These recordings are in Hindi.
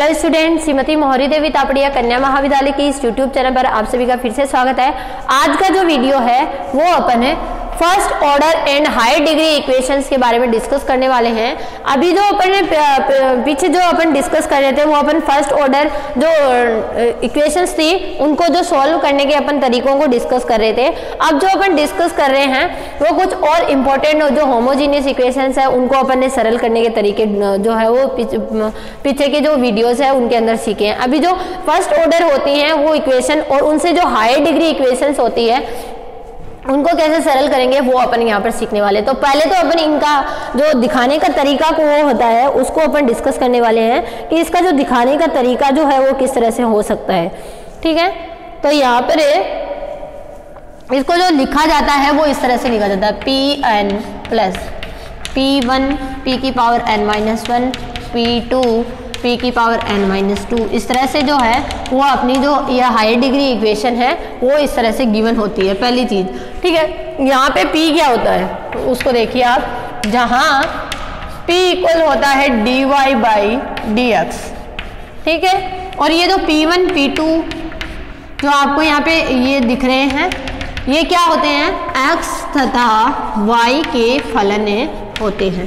हेलो स्टूडेंट, श्रीमती मोहरी देवी तापड़िया कन्या महाविद्यालय की इस यूट्यूब चैनल पर आप सभी का फिर से स्वागत है। आज का जो वीडियो है वो अपन है first order and higher degree equations के बारे में डिस्कस करने वाले हैं। अभी जो अपन पीछे जो अपन डिस्कस कर रहे थे वो अपन फर्स्ट ऑर्डर जो इक्वेशंस थी उनको जो सॉल्व करने के अपन तरीकों को डिस्कस कर रहे थे। अब जो अपन डिस्कस कर रहे हैं वो कुछ और इम्पोर्टेंट जो होमोजीनियस इक्वेशंस है उनको अपन ने सरल करने के तरीके जो है वो पीछे के जो वीडियोज है उनके अंदर सीखे हैं। अभी जो फर्स्ट ऑर्डर होती हैं वो इक्वेशन और उनसे जो हायर डिग्री इक्वेशंस होती है उनको कैसे सरल करेंगे वो अपन यहाँ पर सीखने वाले। तो पहले तो अपन इनका जो दिखाने का तरीका को वो होता है उसको अपन डिस्कस करने वाले हैं कि इसका जो दिखाने का तरीका जो है वो किस तरह से हो सकता है। ठीक है, तो यहाँ पर इसको जो लिखा जाता है वो इस तरह से लिखा जाता है Pn प्लस P1 P की पावर n-1 P2 P की पावर n-2। इस तरह से जो है वो अपनी जो यह हायर डिग्री इक्वेशन है वो इस तरह से गिवन होती है। पहली चीज, ठीक है, यहाँ पे P क्या होता है उसको देखिए आप, जहाँ P इक्वल होता है dy बाई dx। ठीक है, और ये जो P1 P2 जो आपको यहाँ पे ये दिख रहे हैं ये क्या होते हैं, x तथा y के फलन होते हैं।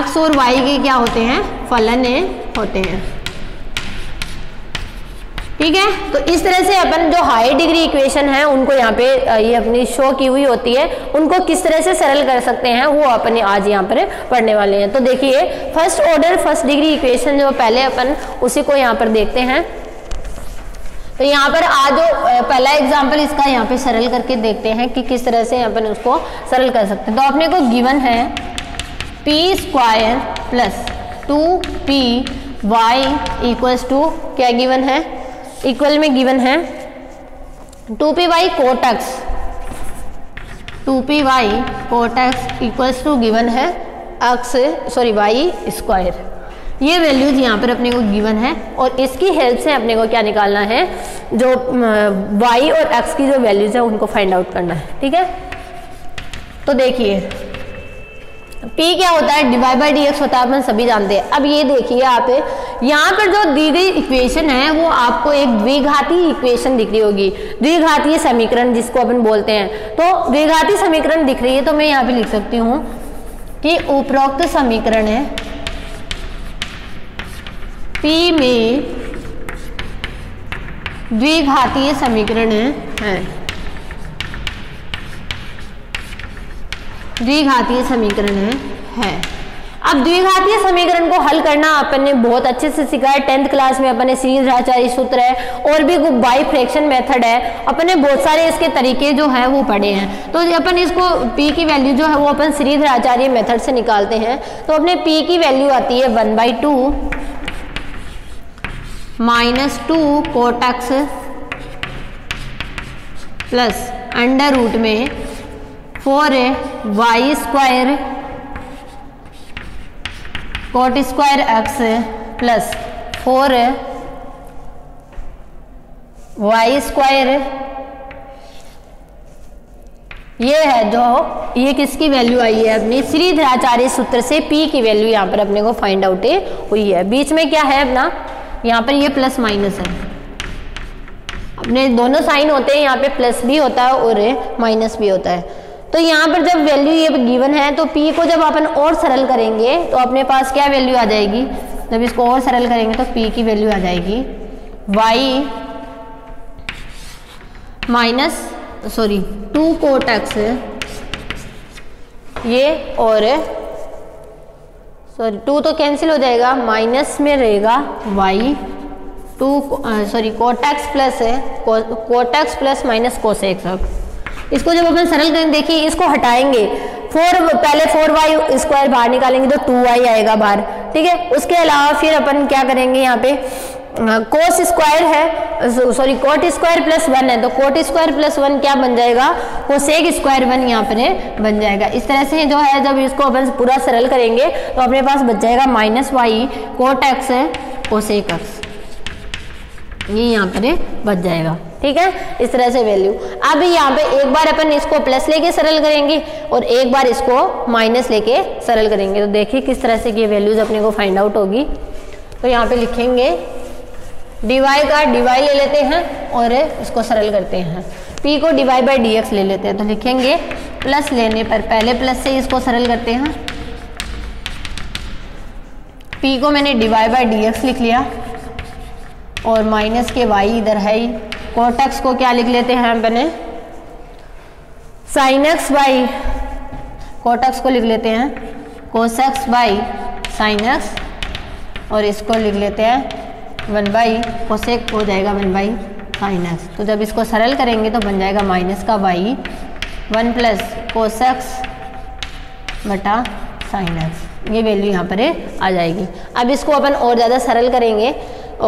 x और y के क्या होते हैं, फलन होते हैं। ठीक है, तो इस तरह से अपन जो हाई डिग्री इक्वेशन है उनको यहाँ पे ये अपनी शो की हुई होती है, उनको किस तरह से सरल कर सकते हैं वो अपन आज यहाँ पर पढ़ने वाले हैं। तो देखिए first order first degree equation जो पहले अपन उसी को यहाँ पर देखते हैं। तो यहाँ पर आज जो पहला एग्जाम्पल इसका यहाँ पे सरल करके देखते हैं कि किस तरह से अपन उसको सरल कर सकते हैं। तो अपने को गिवन है P square plus 2p y equals to क्या गिवन है, इक्वल में गिवन है 2py cot x, 2py cot x equals to given है y स्क्वायर। ये वैल्यूज यहाँ पर अपने को गिवन है और इसकी हेल्प से अपने को क्या निकालना है, जो y और x की जो वैल्यूज है उनको फाइंड आउट करना है। ठीक है, तो देखिए P क्या होता है, dy by dx होता है, अपन सभी जानते हैं। अब ये देखिए आप यहाँ पर जो दी गई इक्वेशन है वो आपको एक द्विघाती इक्वेशन दिख रही होगी, द्विघातीय समीकरण जिसको अपन बोलते हैं। तो द्विघाती समीकरण दिख रही है तो मैं यहाँ पे लिख सकती हूँ कि उपरोक्त समीकरण है P में द्विघातीय समीकरण है, द्विघातीय समीकरण है। अब द्विघातीय समीकरण को हल करना अपन ने बहुत अच्छे से सीखा है 10th क्लास में। अपन ने श्रीधराचार्य सूत्र है और भी बाई फ्रैक्शन मेथड है, अपन ने बहुत सारे इसके तरीके जो है वो पढ़े हैं। तो अपन इसको P की वैल्यू जो है वो अपन श्रीधराचार्य मेथड से निकालते हैं। तो अपने P की वैल्यू आती है 1/2 -2 cot x plus under root में 4y square cot square x plus 4y square. ये है जो, ये किसकी वैल्यू आई है, अपने श्रीधराचार्य सूत्र से P की वैल्यू यहाँ पर अपने को फाइंड आउट हुई है। बीच में क्या है अपना, यहाँ पर ये प्लस माइनस है, अपने दोनों साइन होते हैं, यहाँ पे प्लस भी होता है और माइनस भी होता है। तो यहाँ पर जब वैल्यू ये गिवन है तो P को जब अपन और सरल करेंगे तो अपने पास क्या वैल्यू आ जाएगी, जब इसको और सरल करेंगे तो P की वैल्यू आ जाएगी y 2 कोट x ये और 2 तो कैंसिल हो जाएगा, माइनस में रहेगा y कोटैक्स प्लस है, कोटैक्स प्लस माइनस कोसेक। इसको जब अपन सरल करेंगे, देखिए इसको हटाएंगे, पहले 4y स्क्वायर बाहर निकालेंगे तो 2y आएगा बाहर। ठीक है, उसके अलावा फिर अपन क्या करेंगे, यहाँ पे कोस स्क्वायर है, कोट स्क्वायर प्लस 1 है, तो कोट स्क्वायर प्लस 1 क्या बन जाएगा, कोसेक स्क्वायर 1 यहाँ पर बन जाएगा। इस तरह से जो है जब इसको अपन पूरा सरल करेंगे तो अपने पास बच जाएगा -y cot x cosec x, ये यहाँ पर बच जाएगा। ठीक है, इस तरह से वैल्यू। अब यहाँ पे एक बार अपन इसको प्लस लेके सरल करेंगे और एक बार इसको माइनस लेके सरल करेंगे तो देखिए किस तरह से ये वैल्यूज अपने को फाइंड आउट होगी। तो यहाँ पे लिखेंगे डीवाई का डीवाई ले लेते हैं और उसको सरल करते हैं। पी को डीवाई बाई डी एक्स ले लेते हैं तो लिखेंगे प्लस लेने पर पहले प्लस से इसको सरल करते हैं। पी को मैंने डीवाई बाई डी एक्स लिख लिया और माइनस के वाई इधर है ही। कोटक्स को क्या लिख लेते हैं हम बने साइन एक्स बाई कोटक्स को लिख लेते हैं कोसेक्स बाई साइन एक्स और इसको लिख लेते हैं वन बाई कोसेक हो जाएगा वन बाई साइन एक्स। तो जब इसको सरल करेंगे तो बन जाएगा माइनस का वाई वन प्लस कोसेक्स बटा साइन एक्स। ये वैल्यू यहाँ पर आ जाएगी। अब इसको अपन और ज़्यादा सरल करेंगे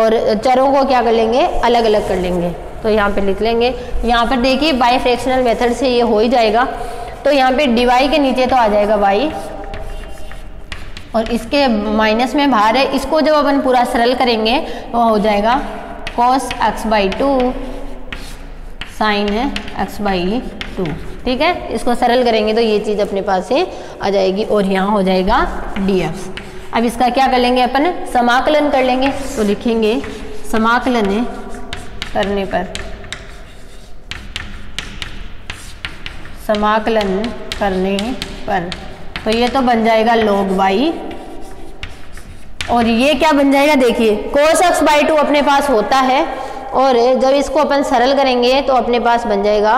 और चरों को क्या कर लेंगे अलग अलग कर लेंगे। तो यहाँ पे लिख लेंगे, यहाँ पर देखिए बाई फ्रैक्शनल मेथड से ये हो ही जाएगा। तो यहाँ पे डी वाई के नीचे तो आ जाएगा वाई और इसके माइनस में बाहर है। इसको जब अपन पूरा सरल करेंगे तो हो जाएगा cos x by two sine x by two. ठीक है, इसको सरल करेंगे तो ये चीज़ अपने पास से आ जाएगी और यहाँ हो जाएगा डी एक्स। अब इसका क्या कर लेंगे अपन समाकलन कर लेंगे। तो लिखेंगे समाकलन करने पर तो ये तो बन जाएगा log y और ये क्या बन जाएगा देखिए cos x बाई टू अपने पास होता है और जब इसको अपन सरल करेंगे तो अपने पास बन जाएगा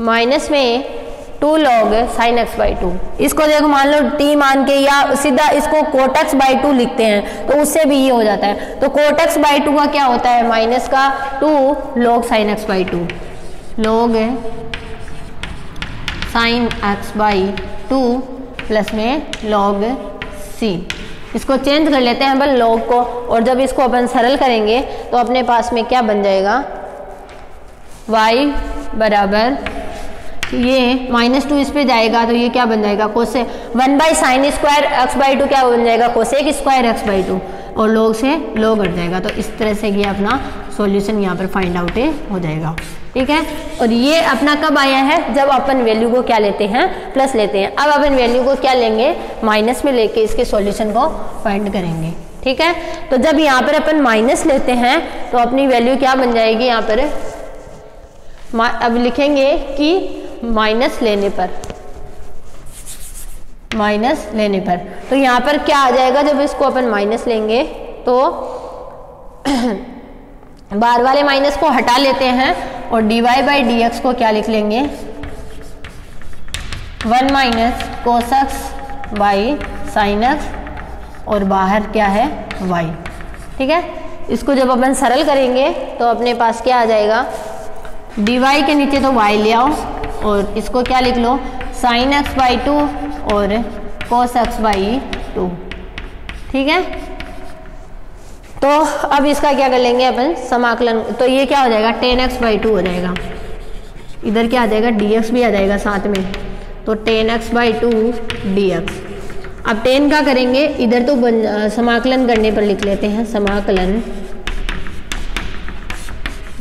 माइनस में 2 log sin x by two. इसको देखो मान लो t मान के या सीधा इसको cot x बाई टू लिखते हैं तो उससे भी ये हो जाता है। तो cot x बाई टू का क्या होता है माइनस का 2 log sin x by two log sine x by two plus में लॉग सी। इसको चेंज कर लेते हैं अपन लॉग को और जब इसको अपन सरल करेंगे तो अपने पास में क्या बन जाएगा वाई बराबर ये माइनस टू इस पर जाएगा तो ये क्या बन जाएगा कोसे one by sine square x by two क्या बन जाएगा cosec square x by two और लॉग से लॉग हट जाएगा। तो इस तरह से ये अपना सॉल्यूशन यहाँ पर फाइंड आउट हो जाएगा। ठीक है, और ये अपना कब आया है जब अपन वैल्यू को क्या लेते हैं प्लस लेते हैं। अब अपन वैल्यू को क्या लेंगे माइनस में लेके इसके सॉल्यूशन को फाइंड करेंगे। ठीक है, तो जब यहाँ पर अपन माइनस लेते हैं तो अपनी वैल्यू क्या बन जाएगी यहाँ पर अब लिखेंगे कि माइनस लेने पर तो यहाँ पर क्या आ जाएगा जब इसको अपन माइनस लेंगे तो बाहर वाले माइनस को हटा लेते हैं और dy बाई डी एक्स को क्या लिख लेंगे one minus cos x by sine x और बाहर क्या है y। ठीक है, इसको जब अपन सरल करेंगे तो अपने पास क्या आ जाएगा dy के नीचे तो y ले आओ और इसको क्या लिख लो साइन एक्स बाई टू और कोस एक्स बाई टू। ठीक है, तो अब इसका क्या कर लेंगे अपन समाकलन। तो ये क्या हो जाएगा टेन एक्स बाई टू हो जाएगा, इधर क्या आ जाएगा dx भी आ जाएगा साथ में तो tan x by two D x. अब टेन का करेंगे इधर तो समाकलन करने पर लिख लेते हैं समाकलन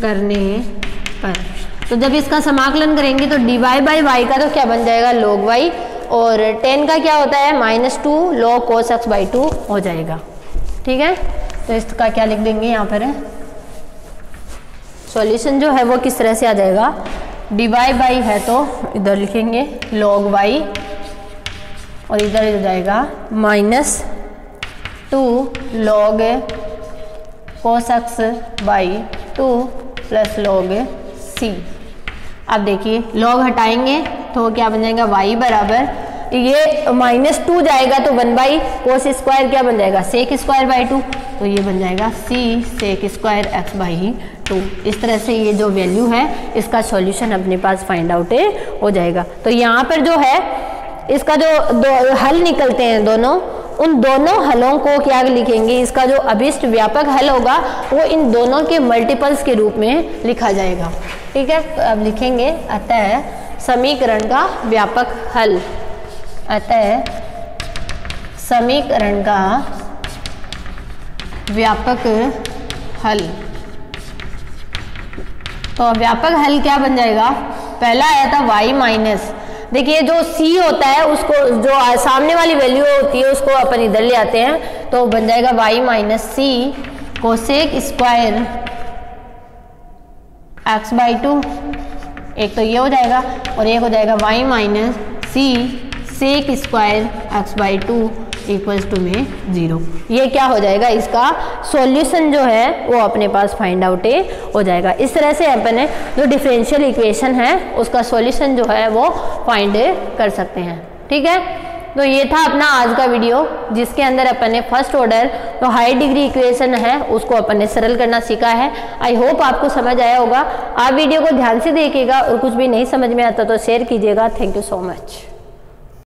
करने पर। तो जब इसका समाकलन करेंगे तो dy बाई वाई का तो क्या बन जाएगा log y और टेन का क्या होता है minus two log cos x by two हो जाएगा। ठीक है, तो इसका क्या लिख देंगे यहाँ पर सॉल्यूशन जो है वो किस तरह से आ जाएगा dy बाई है तो इधर लिखेंगे log y और इधर हो जाएगा minus two log cos x by two plus log c। अब देखिए log हटाएंगे तो क्या बन जाएगा y बराबर ये माइनस टू जाएगा तो वन बाई कोस स्क्वायर क्या बन जाएगा सेक स्क्वायर बाई टू तो ये बन जाएगा सी sec square x by two. इस तरह से ये जो वैल्यू है इसका सॉल्यूशन अपने पास फाइंड आउट हो जाएगा। तो यहाँ पर जो है इसका जो हल निकलते हैं दोनों उन दोनों हलों को क्या लिखेंगे इसका जो अभिष्ट व्यापक हल होगा वो इन दोनों के मल्टीपल्स के रूप में लिखा जाएगा। ठीक है, तो अब लिखेंगे अतः समीकरण का व्यापक हल तो व्यापक हल क्या बन जाएगा पहला आया था y माइनस देखिए जो C होता है उसको, जो सामने वाली वैल्यू होती है उसको अपन इधर ले आते हैं, तो बन जाएगा y minus C cosec square x by two, एक तो ये हो जाएगा और एक हो जाएगा y minus C sec square x by two equals to में जीरो। ये क्या हो जाएगा, इसका सॉल्यूशन जो है वो अपने पास फाइंड आउट हो जाएगा। इस तरह से अपन है जो डिफरेंशियल इक्वेशन है उसका सॉल्यूशन जो है वो फाइंड कर सकते हैं। ठीक है, तो ये था अपना आज का वीडियो जिसके अंदर अपन ने फर्स्ट ऑर्डर जो हाई डिग्री इक्वेशन है उसको अपन ने सरल करना सीखा है। आई होप आपको समझ आया होगा। आप वीडियो को ध्यान से देखिएगा और कुछ भी नहीं समझ में आता तो शेयर कीजिएगा। Thank you so much.